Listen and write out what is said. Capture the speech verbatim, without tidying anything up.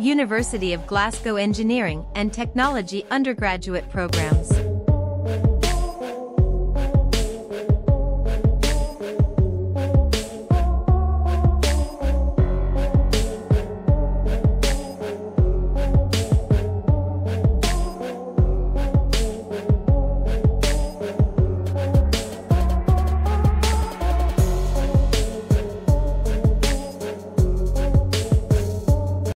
University of Glasgow Engineering and Technology undergraduate programs.